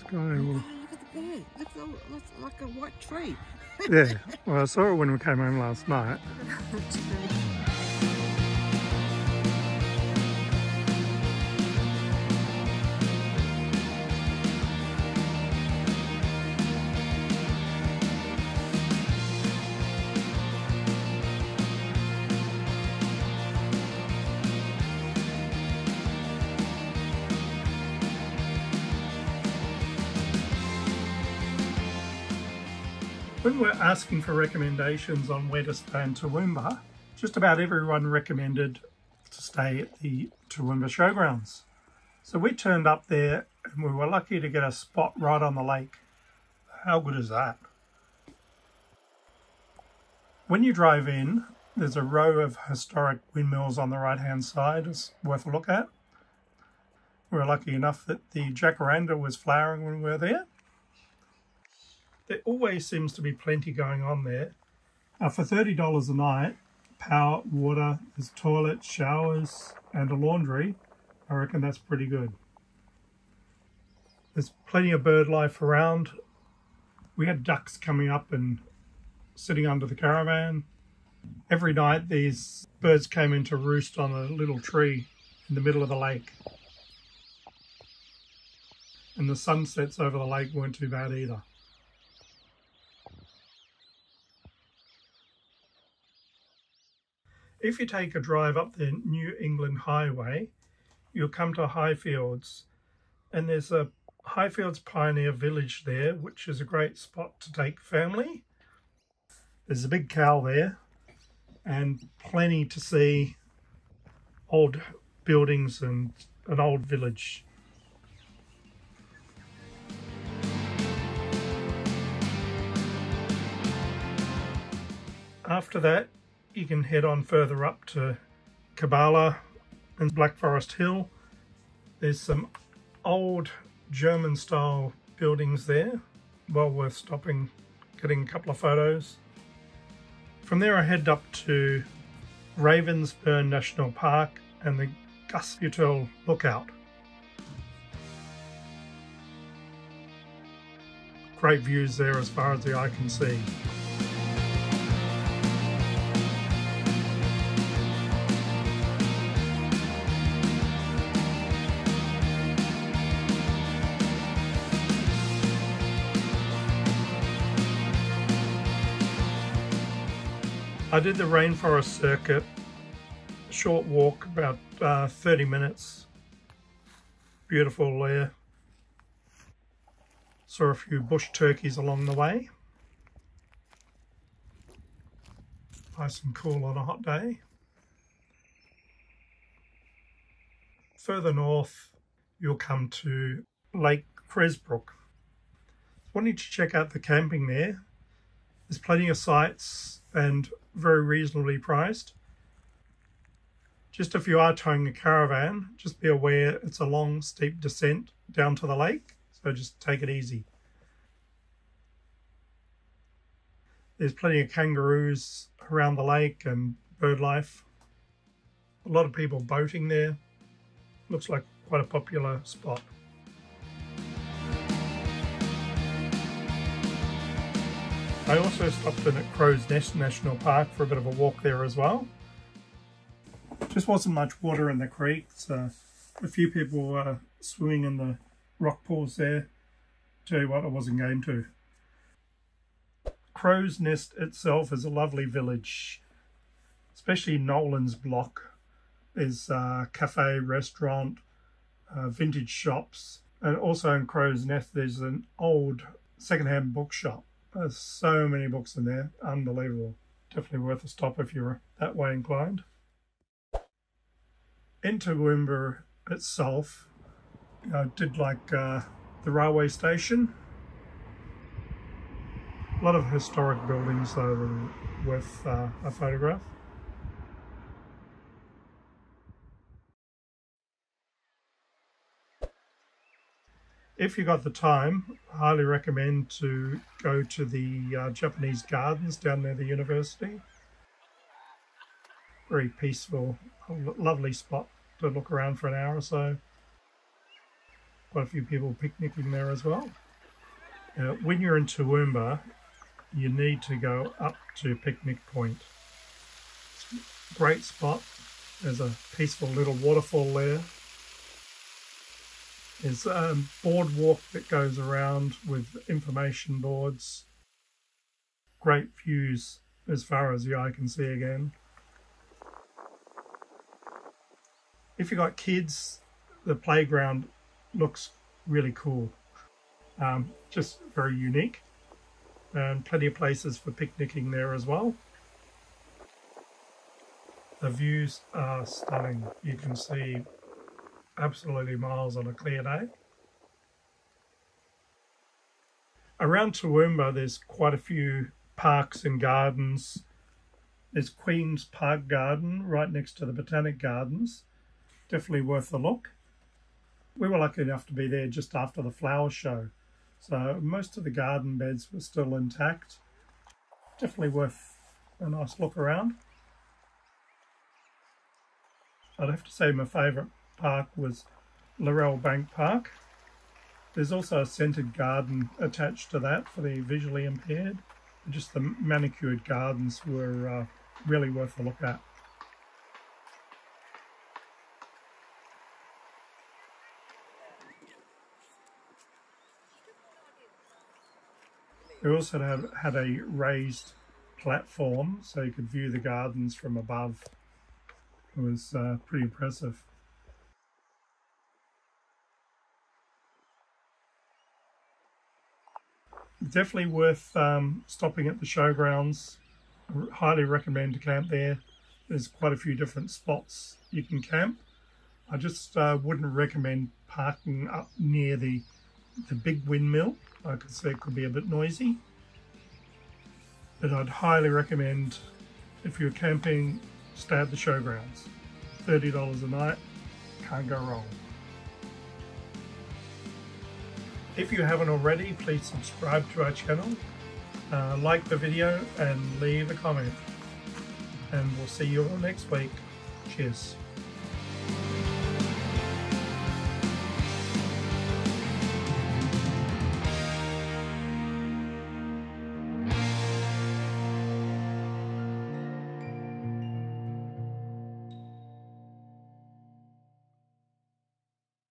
sky wall. Look at the bird. It's like a white tree. Yeah, well, I saw it when we came home last night. When we're asking for recommendations on where to stay in Toowoomba, just about everyone recommended to stay at the Toowoomba Showgrounds. So we turned up there and we were lucky to get a spot right on the lake. How good is that? When you drive in, there's a row of historic windmills on the right-hand side. It's worth a look at. We were lucky enough that the jacaranda was flowering when we were there. There always seems to be plenty going on there. For $30 a night, power, water, there's toilets, showers and a laundry. I reckon that's pretty good. There's plenty of bird life around. We had ducks coming up and sitting under the caravan. Every night these birds came in to roost on a little tree in the middle of the lake. And the sunsets over the lake weren't too bad either. If you take a drive up the New England Highway, you'll come to Highfields, and there's a Highfields Pioneer Village there, which is a great spot to take family. There's a big cow there and plenty to see, old buildings and an old village. After that, you can head on further up to Kabbala and Black Forest Hill. There's some old German style buildings there. Well worth stopping, getting a couple of photos. From there I head up to Ravensburn National Park and the Gusfutel Lookout. Great views there as far as the eye can see. I did the rainforest circuit, a short walk, about 30 minutes, beautiful there. Saw a few bush turkeys along the way, nice and cool on a hot day. Further north you'll come to Lake Cressbrook. Wanted to check out the camping there, there's plenty of sites and very reasonably priced. Just if you are towing a caravan, just be aware it's a long steep descent down to the lake, so just take it easy. There's plenty of kangaroos around the lake and bird life. A lot of people boating there. Looks like quite a popular spot. I also stopped in at Crow's Nest National Park for a bit of a walk there as well. Just wasn't much water in the creek, so a few people were swimming in the rock pools there. Tell you what, I wasn't game to. Crow's Nest itself is a lovely village, especially Nolan's Block. There's a cafe, restaurant, vintage shops, and also in Crow's Nest there's an old second-hand bookshop. There's so many books in there, unbelievable. Definitely worth a stop if you're that way inclined. Into Wimber itself, I did like the railway station. A lot of historic buildings though that are worth a photograph. If you got the time, I highly recommend to go to the Japanese Gardens down near the university. Very peaceful, lovely spot to look around for an hour or so. quite a few people picnicking there as well. When you're in Toowoomba, you need to go up to Picnic Point. Great spot. There's a peaceful little waterfall there. There's a boardwalk that goes around with information boards. Great views as far as the eye can see again. If you've got kids, the playground looks really cool. Just very unique, and plenty of places for picnicking there as well. The views are stunning. You can see absolutely miles on a clear day. Around Toowoomba there's quite a few parks and gardens. There's Queen's Park Garden right next to the Botanic Gardens. Definitely worth a look. We were lucky enough to be there just after the flower show, so most of the garden beds were still intact. Definitely worth a nice look around. I'd have to say my favourite park was Laurel Bank Park. There's also a scented garden attached to that for the visually impaired. Just the manicured gardens were really worth a look at. We also had a raised platform so you could view the gardens from above. It was pretty impressive. Definitely worth stopping at the showgrounds. I highly recommend to camp there. There's quite a few different spots you can camp. I just wouldn't recommend parking up near the big windmill. I could say it could be a bit noisy, but I'd highly recommend, if you're camping, stay at the showgrounds. $30 a night, can't go wrong. If you haven't already, please subscribe to our channel, like the video and leave a comment, and we'll see you all next week. Cheers.